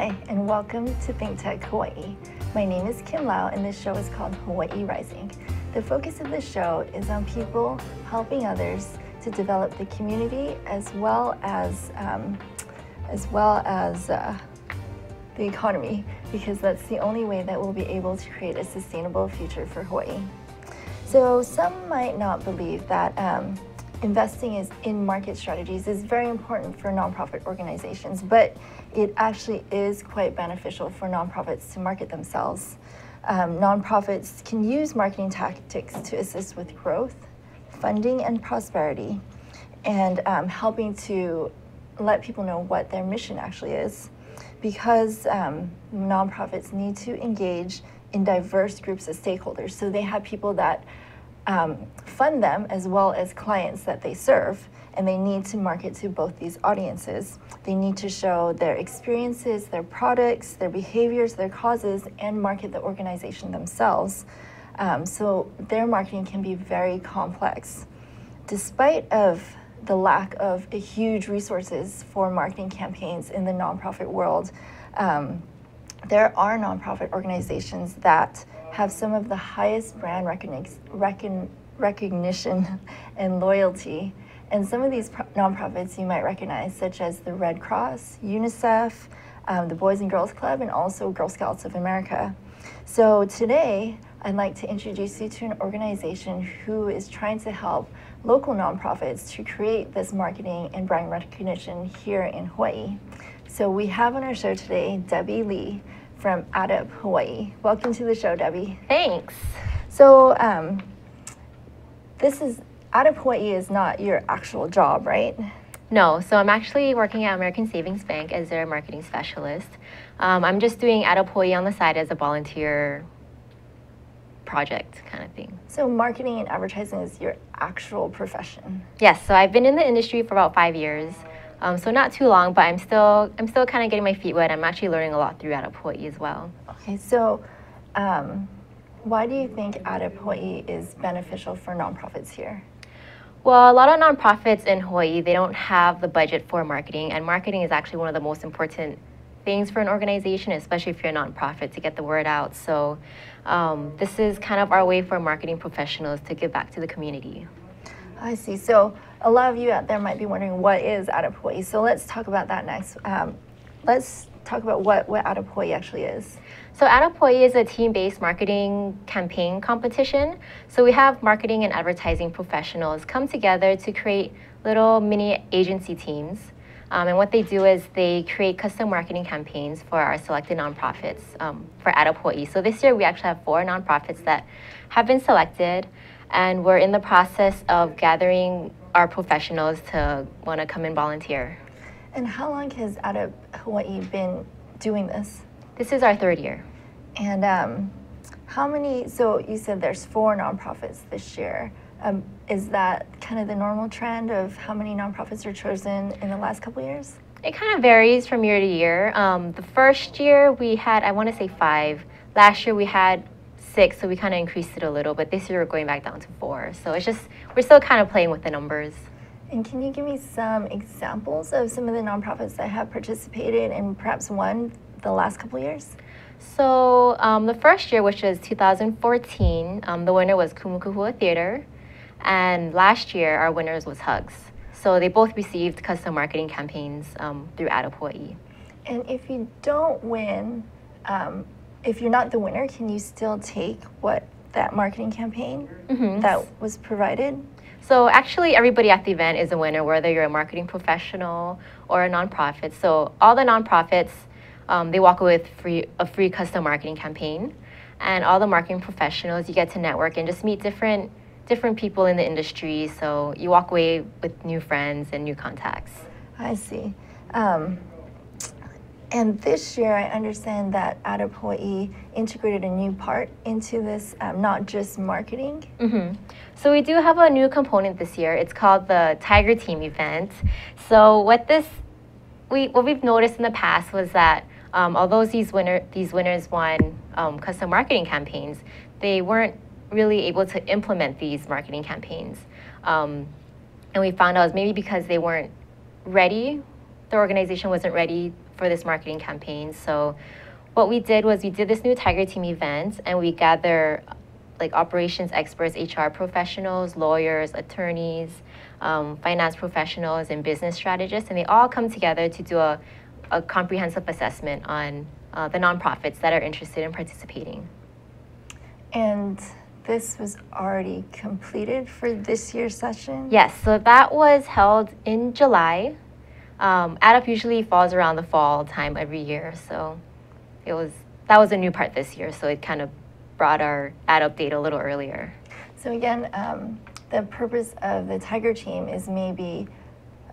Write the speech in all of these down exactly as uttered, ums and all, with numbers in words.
Hi, and welcome to ThinkTech Hawaii. My name is Kim Lau, and this show is called Hawaii Rising. The focus of the show is on people helping others to develop the community, as well as um, as well as uh, the economy, because that's the only way that we'll be able to create a sustainable future for Hawaii. So some might not believe that um, investing is in market strategies is very important for nonprofit organizations, but it actually is quite beneficial for nonprofits to market themselves. Um, nonprofits can use marketing tactics to assist with growth, funding, and prosperity, and um, helping to let people know what their mission actually is, because um, nonprofits need to engage in diverse groups of stakeholders. So they have people that Um, fund them as well as clients that they serve, and they need to market to both these audiences. They need to show their experiences, their products, their behaviors, their causes, and market the organization themselves. Um, so their marketing can be very complex. Despite of the lack of a huge resources for marketing campaigns in the nonprofit world, um, there are nonprofit organizations that have some of the highest brand recogni recon recognition and loyalty. And some of these nonprofits you might recognize, such as the Red Cross, UNICEF, um, the Boys and Girls Club, and also Girl Scouts of America. So today, I'd like to introduce you to an organization who is trying to help local nonprofits to create this marketing and brand recognition here in Hawaii. So we have on our show today, Debbie Lee from A D U P Hawaii. Welcome to the show, Debbie. Thanks. So um, this is, A D U P Hawaii is not your actual job, right? No, so I'm actually working at American Savings Bank as their marketing specialist. Um, I'm just doing A D U P Hawaii on the side as a volunteer project kind of thing. So marketing and advertising is your actual profession? Yes, so I've been in the industry for about five years. Um, so not too long, but I'm still I'm still kind of getting my feet wet. I'm actually learning a lot through A D U P Hawaii as well. Okay, so um, why do you think A D U P Hawaii is beneficial for nonprofits here? Well, a lot of nonprofits in Hawaii, they don't have the budget for marketing, and marketing is actually one of the most important things for an organization, especially if you're a nonprofit, to get the word out. So um, this is kind of our way for marketing professionals to give back to the community. I see. So a lot of you out there might be wondering, what is A D U P Hawaii? So let's talk about that next. Um, let's talk about what, what A D U P Hawaii actually is. So A D U P Hawaii is a team-based marketing campaign competition. So we have marketing and advertising professionals come together to create little mini agency teams. Um, and what they do is they create custom marketing campaigns for our selected nonprofits um, for A D U P Hawaii. So this year we actually have four nonprofits that have been selected, and we're in the process of gathering our professionals to want to come and volunteer. And how long has A D U P Hawaii been doing this? This is our third year. And um, how many, so you said there's four nonprofits this year. Um, is that kind of the normal trend of how many nonprofits are chosen in the last couple of years? It kind of varies from year to year. Um, the first year we had, I want to say five. Last year we had six, so we kind of increased it a little, but this year we're going back down to four. So it's just, we're still kind of playing with the numbers. And can you give me some examples of some of the nonprofits that have participated and perhaps won the last couple of years? So um, the first year, which was two thousand fourteen, um, the winner was Kumu Kahua Theatre, and last year our winners was Hugs. So they both received custom marketing campaigns um, through A D U P Hawaii. And if you don't win, um, if you're not the winner, can you still take what that marketing campaign mm-hmm. that was provided? So actually everybody at the event is a winner, whether you're a marketing professional or a nonprofit. So all the nonprofits, um, they walk away with free, a free custom marketing campaign, and all the marketing professionals, you get to network and just meet different, different people in the industry, so you walk away with new friends and new contacts. I see. Um, And this year, I understand that A D U P Hawaii integrated a new part into this, um, not just marketing. Mm-hmm. So we do have a new component this year. It's called the Tiger Team event. So what this, we what we've noticed in the past was that um, although these winner these winners won um, custom marketing campaigns, they weren't really able to implement these marketing campaigns, um, and we found out it was maybe because they weren't ready. The organization wasn't ready for this marketing campaign. So what we did was we did this new Tiger Team event, and we gathered like operations experts, H R professionals, lawyers, attorneys, um, finance professionals, and business strategists, and they all come together to do a, a comprehensive assessment on uh, the nonprofits that are interested in participating. And this was already completed for this year's session? Yes, so that was held in July. Um, A D U P usually falls around the fall time every year, so it was that was a new part this year, so it kind of brought our A D U P date a little earlier. So again, um, the purpose of the Tiger Team is maybe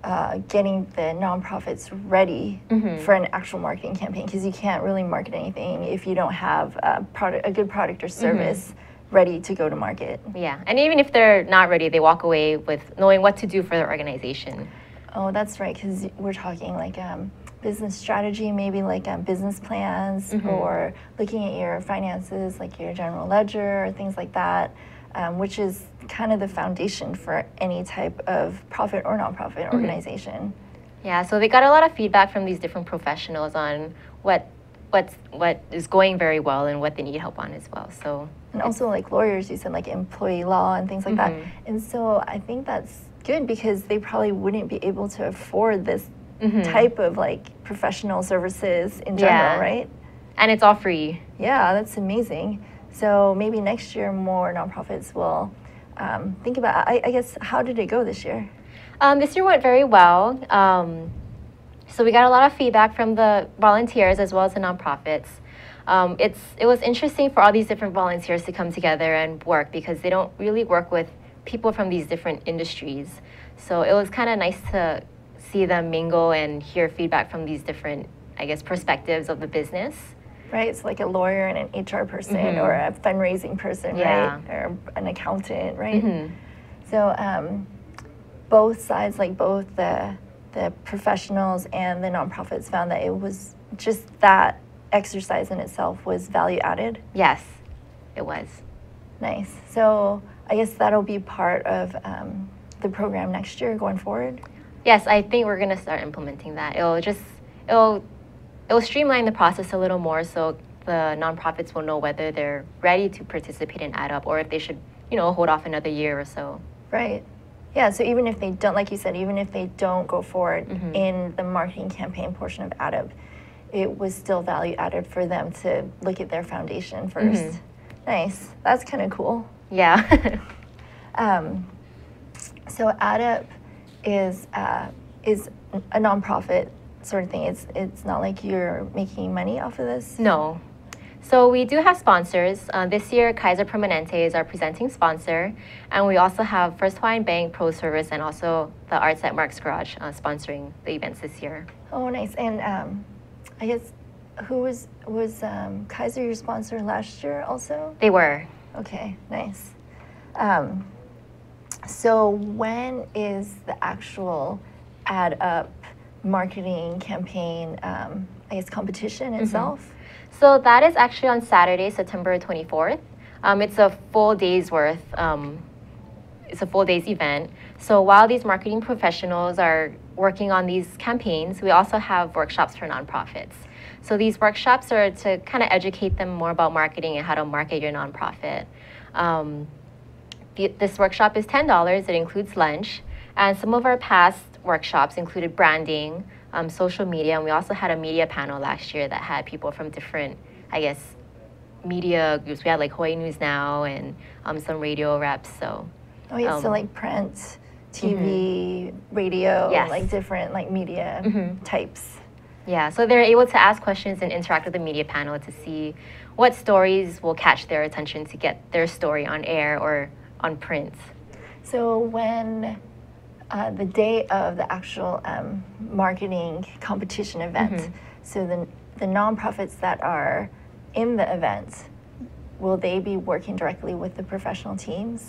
uh, getting the nonprofits ready mm-hmm. for an actual marketing campaign, because you can't really market anything if you don't have a, product, a good product or service mm-hmm. ready to go to market. Yeah, and even if they're not ready, they walk away with knowing what to do for their organization. Oh, that's right, because we're talking like um, business strategy, maybe like um, business plans mm-hmm. or looking at your finances, like your general ledger or things like that, um, which is kind of the foundation for any type of profit or nonprofit mm-hmm. organization. Yeah, so they got a lot of feedback from these different professionals on what what's, what is going very well and what they need help on as well. So, and also like lawyers, you said like employee law and things like mm-hmm. that. And so I think that's good, because they probably wouldn't be able to afford this Mm-hmm. type of like professional services in general, yeah. right? And it's all free. Yeah, that's amazing. So maybe next year more nonprofits will um, think about, I, I guess, how did it go this year? Um, this year went very well. Um, so we got a lot of feedback from the volunteers as well as the nonprofits. Um, it's, it was interesting for all these different volunteers to come together and work, because they don't really work with people from these different industries. So it was kind of nice to see them mingle and hear feedback from these different, I guess, perspectives of the business. Right, it's like a lawyer and an H R person mm-hmm. or a fundraising person, yeah. right? Or an accountant, right? Mm-hmm. So um, both sides, like both the, the professionals and the nonprofits, found that it was just that exercise in itself was value added? Yes, it was. Nice. So I guess that'll be part of um, the program next year going forward? Yes, I think we're going to start implementing that. It'll just, it'll, it'll streamline the process a little more, so the nonprofits will know whether they're ready to participate in A D U P or if they should, you know, hold off another year or so. Right. Yeah, so even if they don't, like you said, even if they don't go forward mm-hmm. in the marketing campaign portion of A D U P, it was still value added for them to look at their foundation first. Mm-hmm. Nice. That's kind of cool. Yeah. um, so A D U P is uh, is a nonprofit sort of thing. It's it's not like you're making money off of this? No. So we do have sponsors. Uh, this year, Kaiser Permanente is our presenting sponsor, and we also have First Hawaiian Bank, Pro Service, and also the Arts at Mark's Garage uh, sponsoring the events this year. Oh, nice. And um, I guess, who was, was um, Kaiser your sponsor last year also? They were. Okay, nice. Um, So when is the actual A D U P marketing campaign, um, I guess, competition itself? Mm-hmm. So that is actually on Saturday, September twenty-fourth. Um, it's a full day's worth. Um, it's a full day's event. So while these marketing professionals are working on these campaigns, we also have workshops for nonprofits. So these workshops are to kind of educate them more about marketing and how to market your nonprofit. Um, This workshop is ten dollars, it includes lunch, and some of our past workshops included branding, um, social media, and we also had a media panel last year that had people from different, I guess, media groups. We had like Hawaii News Now and um, some radio reps, so. Oh yeah, um, so like print, T V, mm-hmm. radio, yes. like different like media mm-hmm. types. Yeah, so they're able to ask questions and interact with the media panel to see what stories will catch their attention to get their story on air or on print. So when uh, the day of the actual um, marketing competition event, mm-hmm. so the, the nonprofits that are in the event, will they be working directly with the professional teams?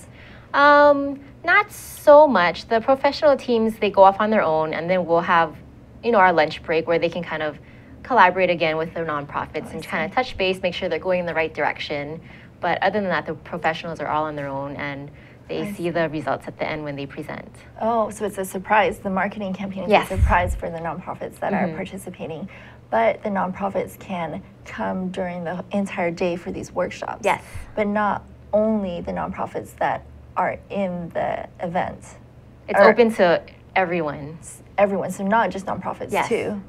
Um, not so much. The professional teams, they go off on their own, and then we'll have, you know, our lunch break where they can kind of collaborate again with their nonprofits oh, and kind of touch base, make sure they're going in the right direction. But other than that, the professionals are all on their own, and they I see, see the results at the end when they present. Oh, so it's a surprise. The marketing campaign is yes. a surprise for the nonprofits that mm-hmm. are participating. but the nonprofits can come during the entire day for these workshops. Yes. But not only the nonprofits that are in the event. It's or, open to everyone. Everyone, so not just nonprofits, yes. too.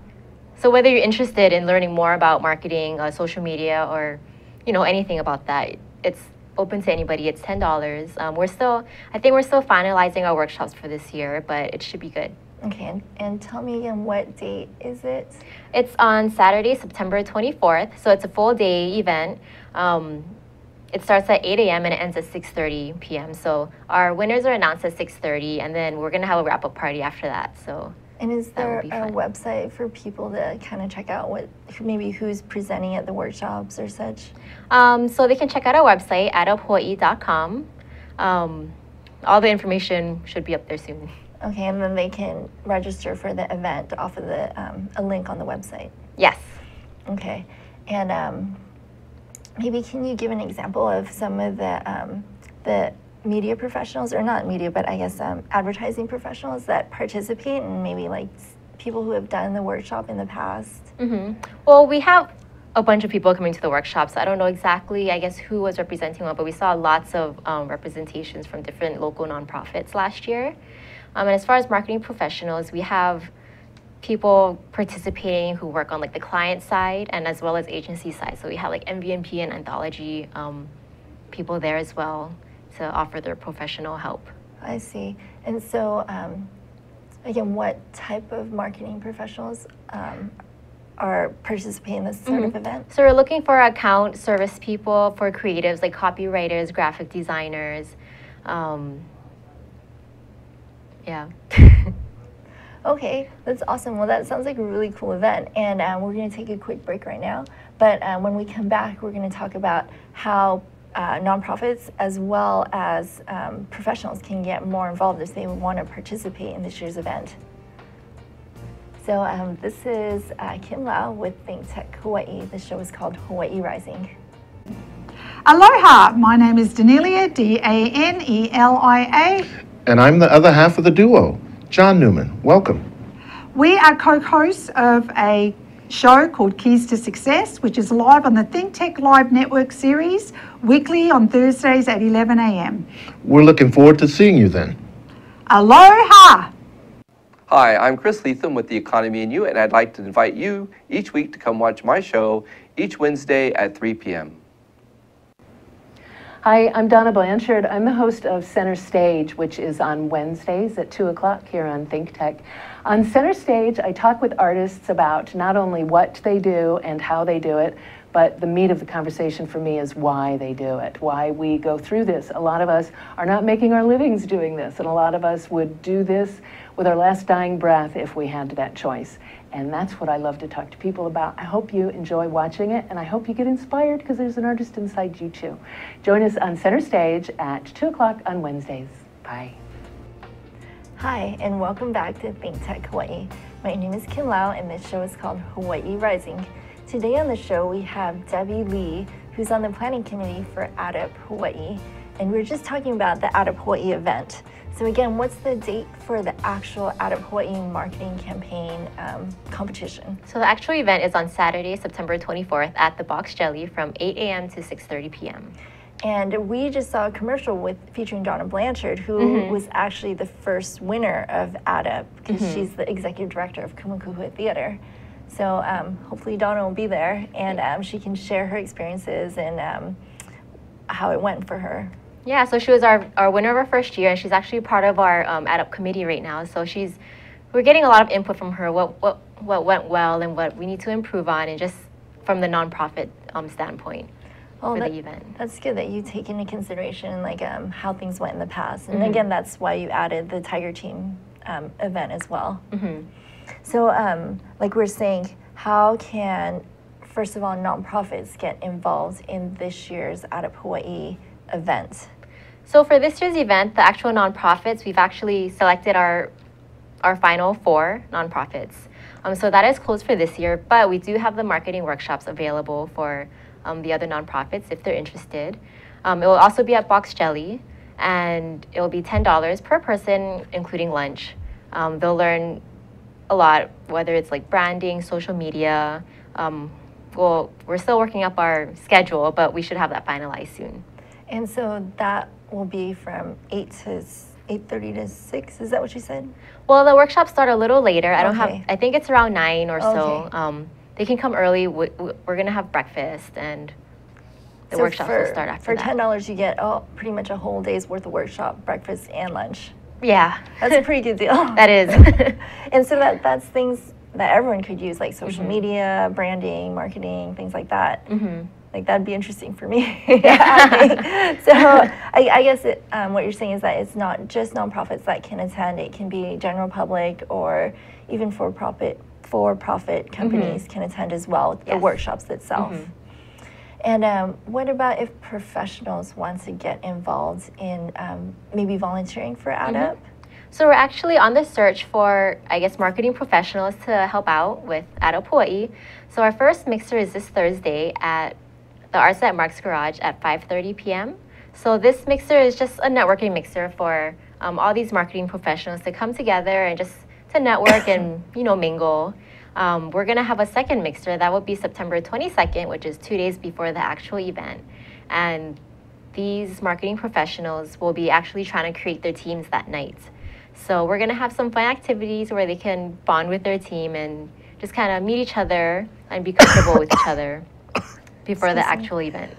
So whether you're interested in learning more about marketing, uh, social media, or you know anything about that, it's open to anybody. It's ten dollars. Um, we're still, I think we're still finalizing our workshops for this year, but it should be good. Okay, and, and tell me again, what date is it? It's on Saturday, September twenty-fourth. So it's a full day event. Um, it starts at eight A M and it ends at six thirty P M So our winners are announced at six thirty, and then we're gonna have a wrap-up party after that. So. And is there a fun. website for people to kind of check out what maybe who's presenting at the workshops or such? Um, so they can check out our website, A D U P Hawaii dot com. Um, all the information should be up there soon. Okay, and then they can register for the event off of the um, a link on the website. Yes. Okay, and um, maybe can you give an example of some of the um, the media professionals, or not media, but I guess um, advertising professionals that participate, and maybe like people who have done the workshop in the past? Mm-hmm. Well, we have a bunch of people coming to the workshop, so I don't know exactly, I guess, who was representing what, but we saw lots of um, representations from different local nonprofits last year. Um, and as far as marketing professionals, we have people participating who work on like the client side and as well as agency side. So we had like M V M P and anthology um, people there as well, to offer their professional help. I see. And so, um, again, what type of marketing professionals um, are participating in this sort mm-hmm. of event? So we're looking for account service people, for creatives like copywriters, graphic designers. Um, yeah. Okay, that's awesome. Well, that sounds like a really cool event. And um, we're going to take a quick break right now. But um, when we come back, we're going to talk about how Uh, nonprofits as well as um, professionals can get more involved if they want to participate in this year's event. So um, this is uh, Kim Lau with Think Tech Hawaii. The show is called Hawaii Rising. Aloha, my name is Danelia, D A N E L I A. And I'm the other half of the duo, John Newman. Welcome. We are co-hosts of a show called Keys to Success, which is live on the Think Tech Live Network series, weekly on Thursdays at eleven A M We're looking forward to seeing you then. Aloha! Hi, I'm Chris Letham with The Economy and You, and I'd like to invite you each week to come watch my show each Wednesday at three P M Hi, I'm Donna Blanchard. I'm the host of Center Stage, which is on Wednesdays at two o'clock here on ThinkTech. On Center Stage, I talk with artists about not only what they do and how they do it, but the meat of the conversation for me is why they do it, why we go through this. A lot of us are not making our livings doing this, and a lot of us would do this with our last dying breath if we had that choice. And that's what I love to talk to people about. I hope you enjoy watching it, and I hope you get inspired, because there's an artist inside you too. Join us on Center Stage at two o'clock on Wednesdays. Bye. Hi, and welcome back to Think Tech Hawaii. My name is Kim Lau, and this show is called Hawaii Rising. Today on the show, we have Debbie Lee, who's on the planning committee for A D U P Hawaii. And we were just talking about the A D U P Hawaii event. So again, what's the date for the actual A D U P Hawaii marketing campaign um, competition? So the actual event is on Saturday, September twenty-fourth at the Box Jelly from eight A M to six thirty P M And we just saw a commercial with featuring Donna Blanchard, who mm-hmm. was actually the first winner of A D U P, because mm-hmm. she's the executive director of Kumu Kahua Theatre. So um, hopefully Donna will be there, and um, she can share her experiences and um, how it went for her. Yeah, so she was our, our winner of our first year, and she's actually part of our um, A D U P committee right now. So she's, we're getting a lot of input from her, what, what, what went well and what we need to improve on, and just from the nonprofit um, standpoint oh, for that, the event. That's good that you take into consideration like um, how things went in the past. And mm-hmm. again, that's why you added the Tiger Team um, event as well. Mm-hmm. So um, like we're saying, how can, first of all, nonprofits get involved in this year's A D U P Hawaii event? So for this year's event, the actual nonprofits, we've actually selected our our final four nonprofits. Um, so that is closed for this year, but we do have the marketing workshops available for um, the other nonprofits if they're interested. Um, it will also be at Box Jelly, and it will be ten dollars per person, including lunch. Um, they'll learn a lot, whether it's like branding, social media. Um, well, we're still working up our schedule, but we should have that finalized soon. And so that will be from eight to eight thirty to six, is that what you said? Well, the workshops start a little later. I don't okay. have, I think it's around nine or okay. so. Um, they can come early. We, we're going to have breakfast and the so workshops for, will start after for that. For ten dollars you get oh, pretty much a whole day's worth of workshop, breakfast, and lunch. Yeah. That's a pretty good deal. That is. And so that that's things that everyone could use, like social mm-hmm. media, branding, marketing, things like that. Mm-hmm. Like, that'd be interesting for me. Yeah. So I, I guess it, um, what you're saying is that it's not just nonprofits that can attend. It can be general public or even for-profit for-profit companies mm-hmm. can attend as well, yes. the workshops itself. Mm-hmm. And um, what about if professionals want to get involved in um, maybe volunteering for A D U P? Mm-hmm. So we're actually on the search for, I guess, marketing professionals to help out with A D U P Hawaii. So our first mixer is this Thursday at the Arts at Mark's Garage at five thirty p m So this mixer is just a networking mixer for um, all these marketing professionals to come together and just to network and, you know, mingle. Um, we're going to have a second mixer. That will be September twenty-second, which is two days before the actual event. And these marketing professionals will be actually trying to create their teams that night. So we're going to have some fun activities where they can bond with their team and just kind of meet each other and be comfortable with each other before Excuse the actual me. event.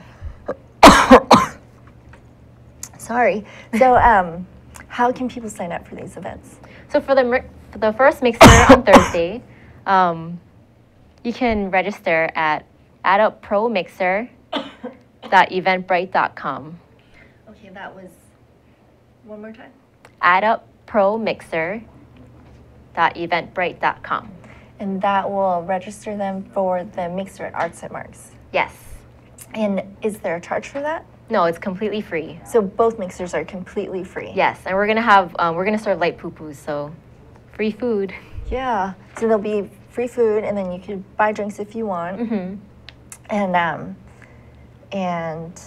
Sorry. So um, how can people sign up for these events? So for the, for the first mixer on Thursday, Um, you can register at add up pro mixer dot eventbrite dot com. Okay, that was one more time. add up pro mixer dot eventbrite dot com. And that will register them for the mixer at Arts at Mark's. Yes. And is there a charge for that? No, it's completely free. So both mixers are completely free. Yes, and we're gonna have um, we're gonna serve light poo-poos, so free food. Yeah, so there'll be free food, and then you could buy drinks if you want, mm-hmm. and um, and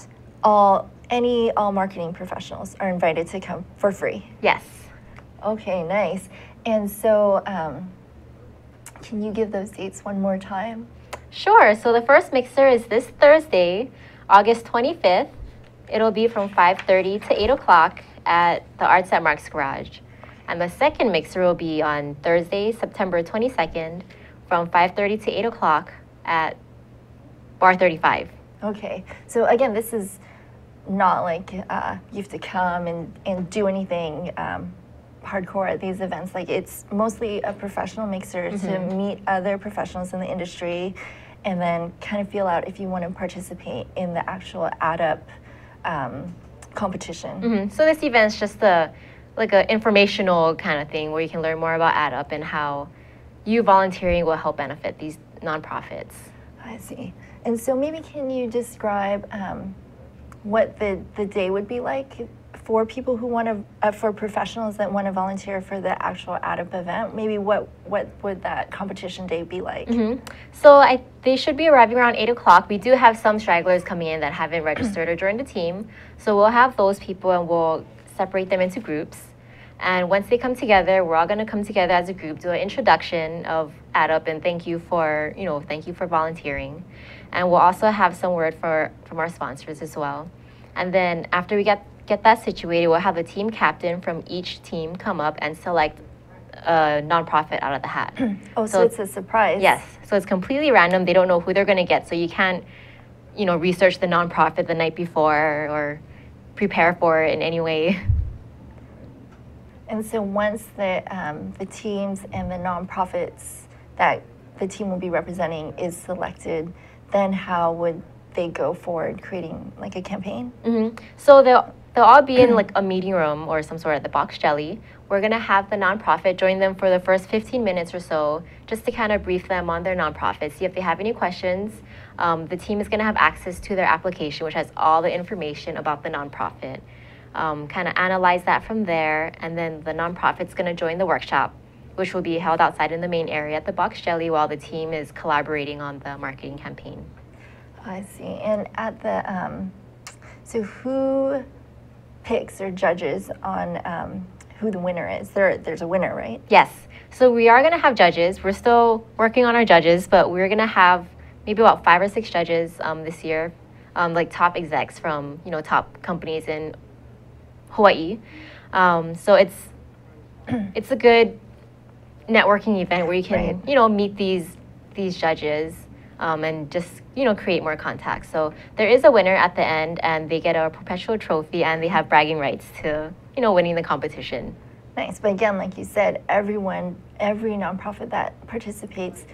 all any all marketing professionals are invited to come for free. Yes. Okay, nice. And so, um, can you give those dates one more time? Sure. So the first mixer is this Thursday, August twenty-fifth. It'll be from five thirty to eight o'clock at the Arts at Mark's Garage. And the second mixer will be on Thursday, September twenty-second, from five thirty to eight o'clock at Bar thirty-five. Okay, so again, this is not like uh, you have to come and, and do anything um, hardcore at these events. Like, it's mostly a professional mixer mm-hmm. to meet other professionals in the industry and then kind of feel out if you want to participate in the actual A D U P um, competition. Mm-hmm. So this event's just the like an informational kind of thing where you can learn more about A D U P and how you volunteering will help benefit these nonprofits. I see. And so maybe can you describe um, what the, the day would be like for people who want to, uh, for professionals that want to volunteer for the actual A D U P event? Maybe what, what would that competition day be like? Mm-hmm. So I, they should be arriving around eight o'clock. We do have some stragglers coming in that haven't registered or joined the team. So we'll have those people and we'll separate them into groups, and once they come together, we're all going to come together as a group, do an introduction of A D U P and thank you for, you know, thank you for volunteering, and we'll also have some word for from our sponsors as well. And then after we get get that situated, we'll have a team captain from each team come up and select a nonprofit out of the hat. Oh, so, so it's a surprise. Yes, so it's completely random. They don't know who they're going to get, so you can't, you know, research the nonprofit the night before or prepare for it in any way. And so once the um, the teams and the nonprofits that the team will be representing is selected, then how would they go forward creating like a campaign? Mm-hmm. So they'll, they'll all be in like a meeting room or some sort of the Box Jelly. We're going to have the nonprofit join them for the first fifteen minutes or so just to kind of brief them on their nonprofit, see if they have any questions. Um, the team is going to have access to their application, which has all the information about the nonprofit. Um, kind of analyze that from there, and then the nonprofit's going to join the workshop, which will be held outside in the main area at the Box Jelly while the team is collaborating on the marketing campaign. I see. And at the, um, so who picks or judges on um, who the winner is. There, there's a winner, right? Yes. So we are going to have judges. We're still working on our judges, but we're going to have maybe about five or six judges um, this year, um, like top execs from, you know, top companies in Hawaii. Um, so it's it's a good networking event where you can, right. you know, meet these these judges um, and just, you know, create more contacts. So there is a winner at the end, and they get a perpetual trophy, and they have bragging rights to, you know, winning the competition. Nice. But again, like you said, everyone, every nonprofit that participates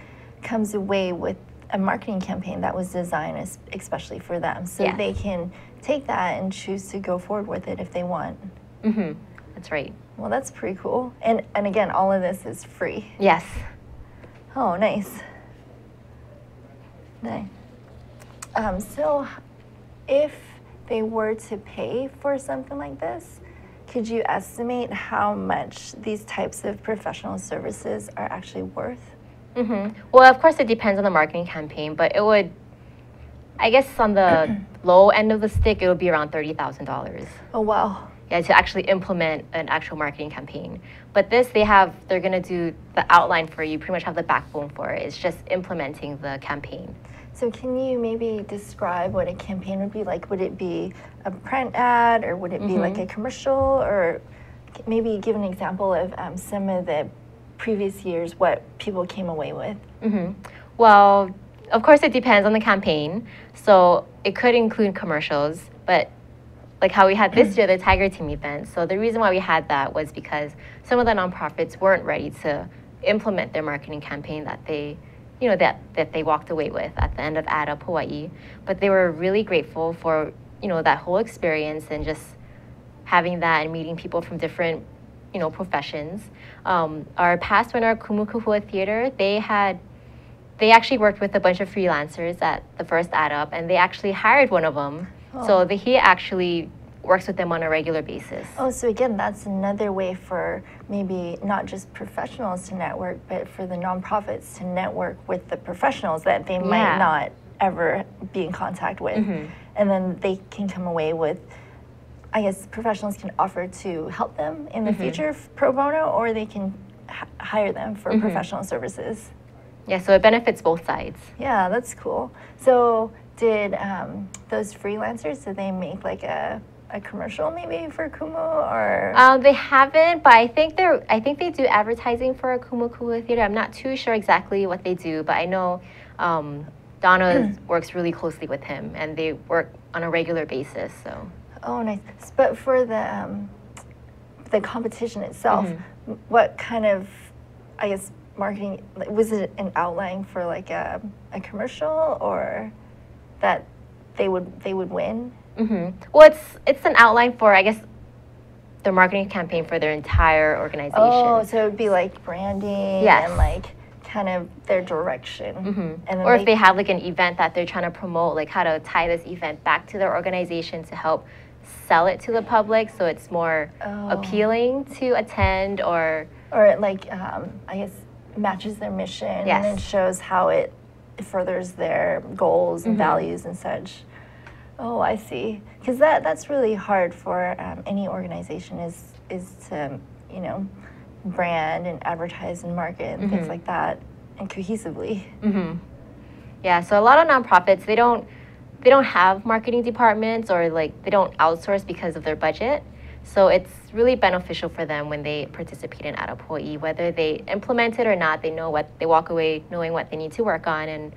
comes away with a marketing campaign that was designed especially for them. So yeah. they can take that and choose to go forward with it if they want. Mm-hmm. That's right. Well, that's pretty cool. And and again, all of this is free. Yes. Oh, nice. Nice. Um, so if they were to pay for something like this, could you estimate how much these types of professional services are actually worth? Mm-hmm. Well, of course, it depends on the marketing campaign, but it would, I guess on the low end of the stick, it would be around thirty thousand dollars. Oh, wow. Yeah, to actually implement an actual marketing campaign. But this, they have, they're going to do the outline for you, pretty much have the backbone for it. It's just implementing the campaign. So can you maybe describe what a campaign would be like? Would it be a print ad, or would it be mm-hmm. like a commercial? Or maybe give an example of um, some of the previous years, what people came away with? Mm-hmm. Well, of course, it depends on the campaign. So it could include commercials, but like how we had this year, the Tiger Team event. So the reason why we had that was because some of the nonprofits weren't ready to implement their marketing campaign that they, you know, that, that they walked away with at the end of A D U P Hawaii. But they were really grateful for, you know, that whole experience and just having that and meeting people from different, you know, professions. Um, our past winner, Kumu Kahua Theatre, they had, they actually worked with a bunch of freelancers at the first A D U P, and they actually hired one of them. Oh. So the, he actually works with them on a regular basis. Oh, so again, that's another way for maybe not just professionals to network, but for the nonprofits to network with the professionals that they yeah. might not ever be in contact with. Mm-hmm. And then they can come away with, I guess, professionals can offer to help them in the mm-hmm. future pro bono, or they can h hire them for mm-hmm. professional services. Yeah, so it benefits both sides. Yeah, that's cool. So did um, those freelancers, did they make like a, a commercial maybe for Kumu, or? Um, they haven't, but I think they're, I think they do advertising for Kumu Kahua Theatre. I'm not too sure exactly what they do, but I know um, Donna works really closely with him, and they work on a regular basis, so. Oh, nice. But for the, um, the competition itself, mm-hmm. what kind of, I guess, marketing, was it an outline for like a, a commercial, or that they would they would win? Mm-hmm. Well, it's it's an outline for, I guess, the marketing campaign for their entire organization. Oh, so it would be like branding yes. and like kind of their direction. Mm-hmm. And then or they if they have like an event that they're trying to promote, like how to tie this event back to their organization to help sell it to the public so it's more oh. appealing to attend, or... Or it like, um, I guess, matches their mission yes. and it shows how it furthers their goals and mm-hmm. values and such. Oh, I see. Because that, that's really hard for um, any organization is, is to, you know, brand and advertise and market and mm-hmm. things like that, and cohesively. Mm-hmm. Yeah, so a lot of nonprofits, they don't, they don't have marketing departments, or like they don't outsource because of their budget. So it's really beneficial for them when they participate in A D U P Hawaii. Whether they implement it or not, they know what they walk away knowing what they need to work on and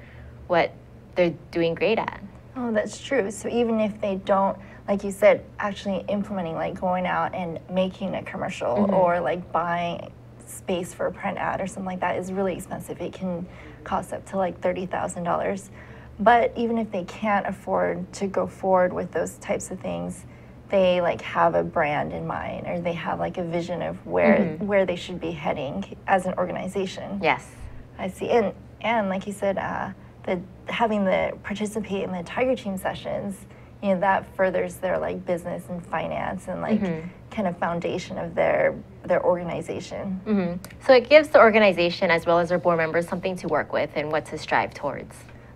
what they're doing great at. Oh, that's true. So even if they don't, like you said, actually implementing, like going out and making a commercial mm-hmm. or like buying space for a print ad or something like that is really expensive. It can cost up to like thirty thousand dollars. But even if they can't afford to go forward with those types of things, they like have a brand in mind, or they have like a vision of where mm-hmm. where they should be heading as an organization. Yes, I see. And and like you said, uh, the having the participate in the Tiger Team sessions, you know, that furthers their like business and finance and like mm-hmm. kind of foundation of their their organization. Mm-hmm. So it gives the organization as well as their board members something to work with and what to strive towards.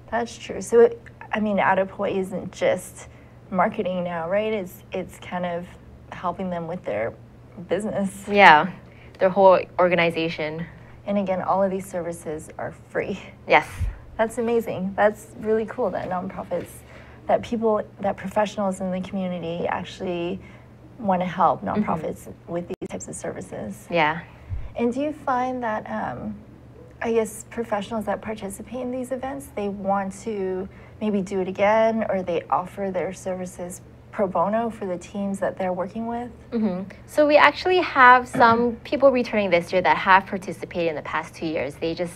That's true. So it, I mean, A D U P Hawaii isn't just marketing now, right? It's it's kind of helping them with their business. Yeah, their whole organization. And again, all of these services are free. Yes. That's amazing. That's really cool that nonprofits, that people, that professionals in the community actually want to help nonprofits mm-hmm. with these types of services. Yeah. And do you find that, um, I guess, professionals that participate in these events, they want to maybe do it again, or they offer their services pro bono for the teams that they're working with? Mm-hmm. So we actually have some people returning this year that have participated in the past two years. They just,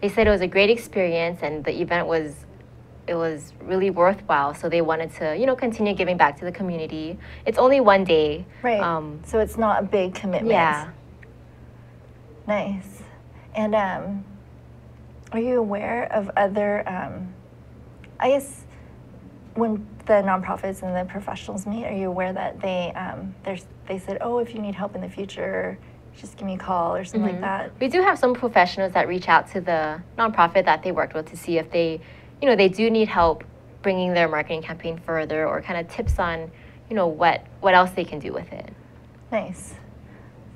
they said it was a great experience and the event was, it was really worthwhile. So they wanted to, you know, continue giving back to the community. It's only one day. Right. Um, so it's not a big commitment. Yeah. Nice. And um, are you aware of other, um, I guess, when the nonprofits and the professionals meet, are you aware that they um, they said, oh, if you need help in the future, just give me a call or something mm-hmm. like that? We do have some professionals that reach out to the nonprofit that they worked with to see if they, you know, they do need help bringing their marketing campaign further, or kind of tips on, you know, what, what else they can do with it. Nice.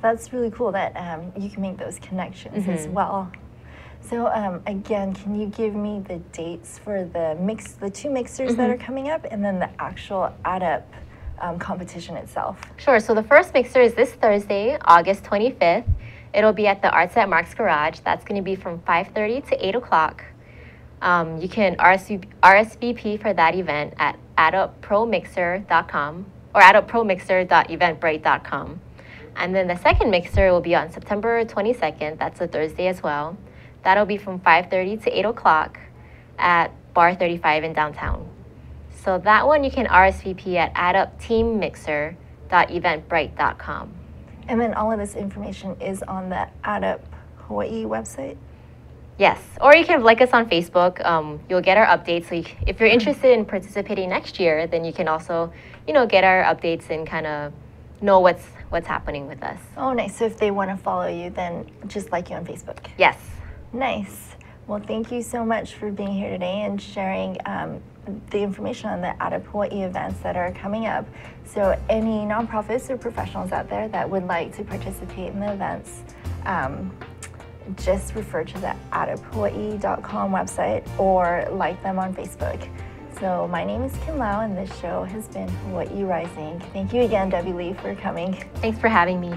That's really cool that um, you can make those connections mm-hmm. as well. So um, again, can you give me the dates for the mix, the two mixers mm-hmm. that are coming up, and then the actual Add Up um, competition itself? Sure. So the first mixer is this Thursday, August twenty-fifth. It'll be at the Arts at Mark's Garage. That's going to be from five thirty to eight o'clock. Um, you can R S V P for that event at add up pro mixer dot com or add up pro mixer dot eventbrite dot com. And then the second mixer will be on September twenty-second. That's a Thursday as well. That'll be from five thirty to eight o'clock at Bar thirty-five in downtown. So that one you can R S V P at add up team mixer dot eventbrite dot com. And then all of this information is on the Add Up Hawaii website? Yes, or you can like us on Facebook. Um, you'll get our updates. So you, if you're interested in participating next year, then you can also, you know, get our updates and kind of know what's what's happening with us. Oh, nice. So if they want to follow you, then just like you on Facebook. Yes. Nice. Well, thank you so much for being here today and sharing um, the information on the Add Up Hawaii events that are coming up. So any nonprofits or professionals out there that would like to participate in the events, um, just refer to the add up hawaii dot com website or like them on Facebook. So my name is Kim Lau, and this show has been Hawaii Rising. Thank you again, Debbie Lee, for coming. Thanks for having me.